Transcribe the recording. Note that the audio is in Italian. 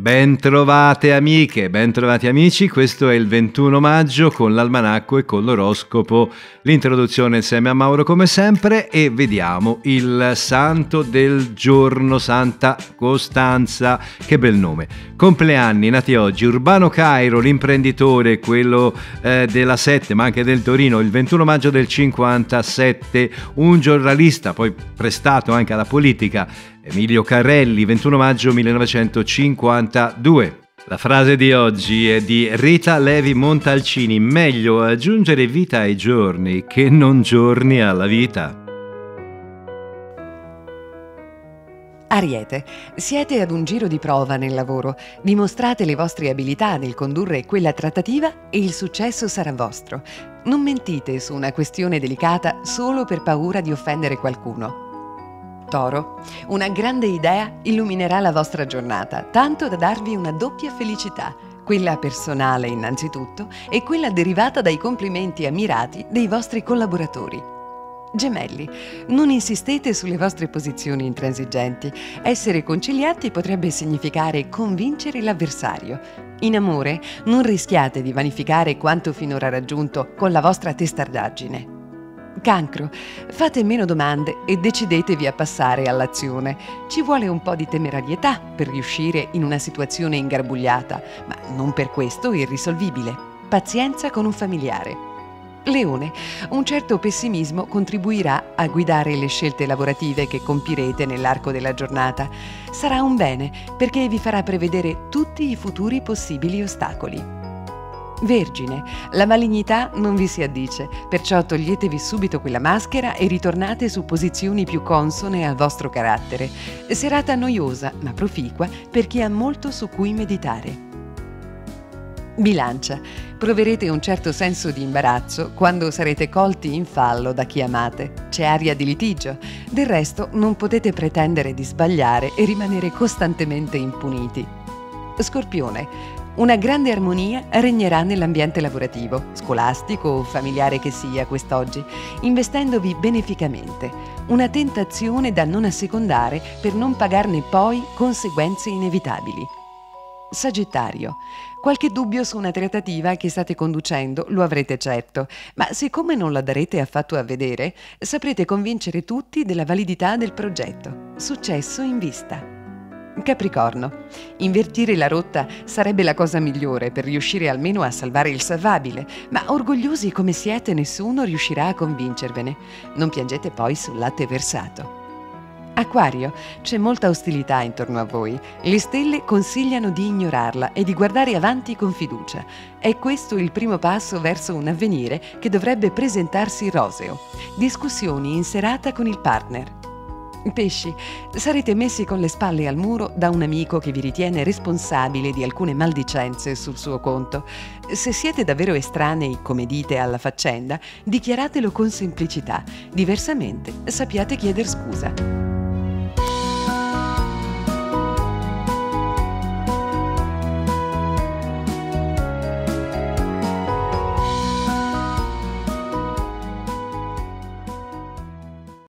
Bentrovate amiche, bentrovati amici, questo è il 21 maggio con l'almanacco e con l'oroscopo, l'introduzione insieme a Mauro come sempre, e vediamo il santo del giorno, Santa Costanza, che bel nome. Compleanni, nati oggi: Urbano Cairo, l'imprenditore, quello della Sette ma anche del Torino, il 21 maggio del 57, un giornalista poi prestato anche alla politica, Emilio Carelli, 21 maggio 1952. La frase di oggi è di Rita Levi-Montalcini: meglio aggiungere vita ai giorni che non giorni alla vita. Ariete, siete ad un giro di prova nel lavoro, dimostrate le vostre abilità nel condurre quella trattativa e il successo sarà vostro. Non mentite su una questione delicata solo per paura di offendere qualcuno. Toro, una grande idea illuminerà la vostra giornata, tanto da darvi una doppia felicità, quella personale innanzitutto e quella derivata dai complimenti ammirati dei vostri collaboratori. Gemelli, non insistete sulle vostre posizioni intransigenti, essere concilianti potrebbe significare convincere l'avversario. In amore, non rischiate di vanificare quanto finora raggiunto con la vostra testardaggine. Cancro, fate meno domande e decidetevi a passare all'azione. Ci vuole un po' di temerarietà per riuscire in una situazione ingarbugliata, ma non per questo irrisolvibile. Pazienza con un familiare. Leone, un certo pessimismo contribuirà a guidare le scelte lavorative che compirete nell'arco della giornata. Sarà un bene perché vi farà prevedere tutti i futuri possibili ostacoli. Vergine, la malignità non vi si addice, perciò toglietevi subito quella maschera e ritornate su posizioni più consone al vostro carattere. Serata noiosa ma proficua per chi ha molto su cui meditare. Bilancia, proverete un certo senso di imbarazzo quando sarete colti in fallo da chi amate. C'è aria di litigio, del resto non potete pretendere di sbagliare e rimanere costantemente impuniti. Scorpione, una grande armonia regnerà nell'ambiente lavorativo, scolastico o familiare che sia quest'oggi, investendovi beneficamente. Una tentazione da non assecondare per non pagarne poi conseguenze inevitabili. Sagittario, qualche dubbio su una trattativa che state conducendo lo avrete certo, ma siccome non la darete affatto a vedere, saprete convincere tutti della validità del progetto. Successo in vista. Capricorno, invertire la rotta sarebbe la cosa migliore per riuscire almeno a salvare il salvabile, ma orgogliosi come siete nessuno riuscirà a convincervene. Non piangete poi sul latte versato. Acquario, c'è molta ostilità intorno a voi. Le stelle consigliano di ignorarla e di guardare avanti con fiducia. È questo il primo passo verso un avvenire che dovrebbe presentarsi roseo. Discussioni in serata con il partner. Pesci, sarete messi con le spalle al muro da un amico che vi ritiene responsabile di alcune maldicenze sul suo conto. Se siete davvero estranei, come dite, alla faccenda, dichiaratelo con semplicità. Diversamente, sappiate chieder scusa.